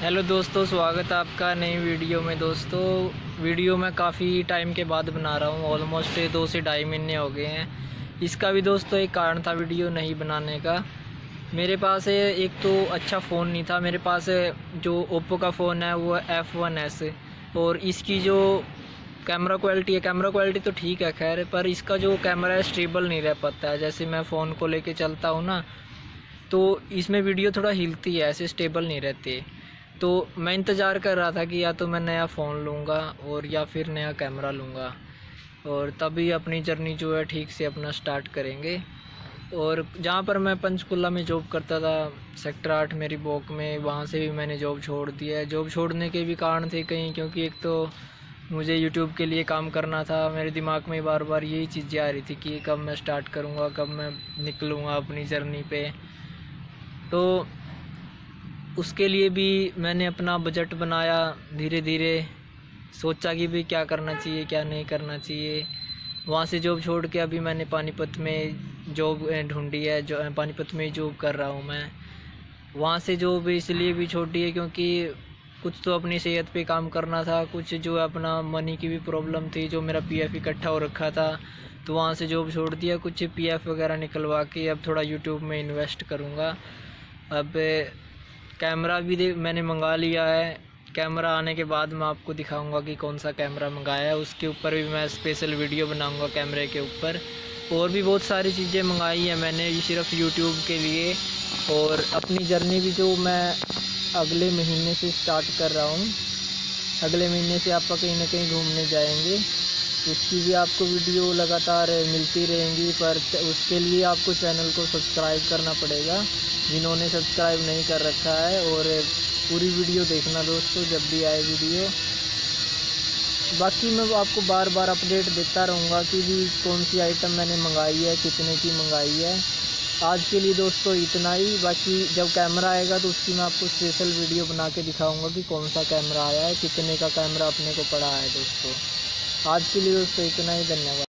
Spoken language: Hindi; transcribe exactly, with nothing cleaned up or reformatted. हेलो दोस्तों, स्वागत है आपका नई वीडियो में। दोस्तों वीडियो मैं काफ़ी टाइम के बाद बना रहा हूँ, ऑलमोस्ट दो से ढाई महीने हो गए हैं। इसका भी दोस्तों एक कारण था वीडियो नहीं बनाने का। मेरे पास एक तो अच्छा फ़ोन नहीं था। मेरे पास जो ओप्पो का फ़ोन है वो एफ वन एस, और इसकी जो कैमरा क्वालिटी है, कैमरा क्वालिटी तो ठीक है खैर, पर इसका जो कैमरा है स्टेबल नहीं रह पाता है। जैसे मैं फ़ोन को लेके चलता हूँ ना, तो इसमें वीडियो थोड़ा हिलती है, ऐसे स्टेबल नहीं रहती। तो मैं इंतज़ार कर रहा था कि या तो मैं नया फ़ोन लूँगा और या फिर नया कैमरा लूँगा, और तभी अपनी जर्नी जो है ठीक से अपना स्टार्ट करेंगे। और जहाँ पर मैं पंचकुला में जॉब करता था, सेक्टर आठ मेरी ब्लॉक में, वहाँ से भी मैंने जॉब छोड़ दी है। जॉब छोड़ने के भी कारण थे कहीं, क्योंकि एक तो मुझे यूट्यूब के लिए काम करना था। मेरे दिमाग में बार बार यही चीज़ें आ रही थी कि कब मैं स्टार्ट करूँगा, कब मैं निकलूँगा अपनी जर्नी पर। तो उसके लिए भी मैंने अपना बजट बनाया, धीरे धीरे सोचा कि भी क्या करना चाहिए क्या नहीं करना चाहिए। वहाँ से जॉब छोड़ के अभी मैंने पानीपत में जॉब ढूंढी है, जो पानीपत में जॉब कर रहा हूँ मैं। वहाँ से जॉब इसलिए भी छोड़ी है क्योंकि कुछ तो अपनी सेहत पे काम करना था, कुछ जो अपना मनी की भी प्रॉब्लम थी, जो मेरा पी एफ इकट्ठा हो रखा था, तो वहाँ से जॉब छोड़ दिया। कुछ पी एफ वगैरह निकलवा के अब थोड़ा यूट्यूब में इन्वेस्ट करूँगा। अब कैमरा भी दे मैंने मंगा लिया है। कैमरा आने के बाद मैं आपको दिखाऊंगा कि कौन सा कैमरा मंगाया है, उसके ऊपर भी मैं स्पेशल वीडियो बनाऊंगा कैमरे के ऊपर। और भी बहुत सारी चीज़ें मंगाई हैं मैंने सिर्फ यूट्यूब के लिए, और अपनी जर्नी भी जो मैं अगले महीने से स्टार्ट कर रहा हूँ। अगले महीने से आप कहीं ना कहीं घूमने जाएंगे, उसकी भी आपको वीडियो लगातार मिलती रहेंगी, पर उसके लिए आपको चैनल को सब्सक्राइब करना पड़ेगा जिन्होंने सब्सक्राइब नहीं कर रखा है। और पूरी वीडियो देखना दोस्तों जब भी आए वीडियो। बाकी मैं आपको बार बार अपडेट देता रहूँगा कि भी कौन सी आइटम मैंने मंगाई है, कितने की मंगाई है। आज के लिए दोस्तों इतना ही। बाकी जब कैमरा आएगा तो उसकी मैं आपको स्पेशल वीडियो बना के दिखाऊँगा कि कौन सा कैमरा आया है, कितने का कैमरा अपने को पड़ा है। दोस्तों आज के लिए दोस्तों इतना ही, धन्यवाद।